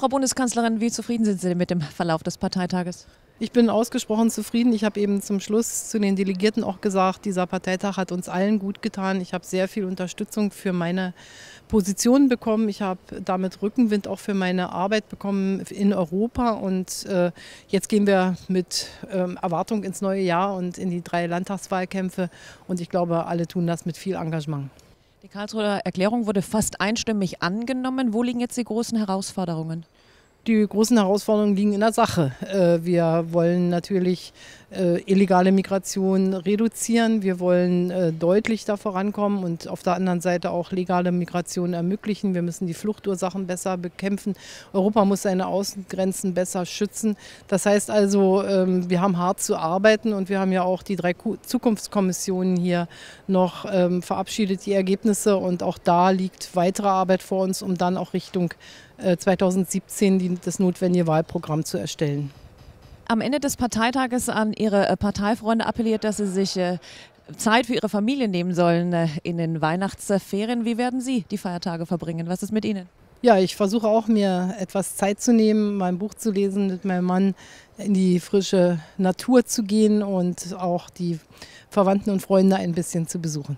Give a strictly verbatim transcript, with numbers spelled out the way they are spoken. Frau Bundeskanzlerin, wie zufrieden sind Sie denn mit dem Verlauf des Parteitages? Ich bin ausgesprochen zufrieden. Ich habe eben zum Schluss zu den Delegierten auch gesagt, dieser Parteitag hat uns allen gut getan. Ich habe sehr viel Unterstützung für meine Position bekommen. Ich habe damit Rückenwind auch für meine Arbeit bekommen in Europa. Und äh, jetzt gehen wir mit ähm, Erwartung ins neue Jahr und in die drei Landtagswahlkämpfe. Und ich glaube, alle tun das mit viel Engagement. Die Karlsruher Erklärung wurde fast einstimmig angenommen. Wo liegen jetzt die großen Herausforderungen? Die großen Herausforderungen liegen in der Sache. Wir wollen natürlich illegale Migration reduzieren. Wir wollen deutlich da vorankommen und auf der anderen Seite auch legale Migration ermöglichen. Wir müssen die Fluchtursachen besser bekämpfen. Europa muss seine Außengrenzen besser schützen. Das heißt also, wir haben hart zu arbeiten und wir haben ja auch die drei Zukunftskommissionen hier noch verabschiedet, die Ergebnisse. Und auch da liegt weitere Arbeit vor uns, um dann auch Richtung zweitausendsiebzehn die das notwendige Wahlprogramm zu erstellen. Am Ende des Parteitages an Ihre Parteifreunde appelliert, dass Sie sich Zeit für Ihre Familie nehmen sollen in den Weihnachtsferien. Wie werden Sie die Feiertage verbringen? Was ist mit Ihnen? Ja, ich versuche auch, mir etwas Zeit zu nehmen, mein Buch zu lesen, mit meinem Mann in die frische Natur zu gehen und auch die Verwandten und Freunde ein bisschen zu besuchen.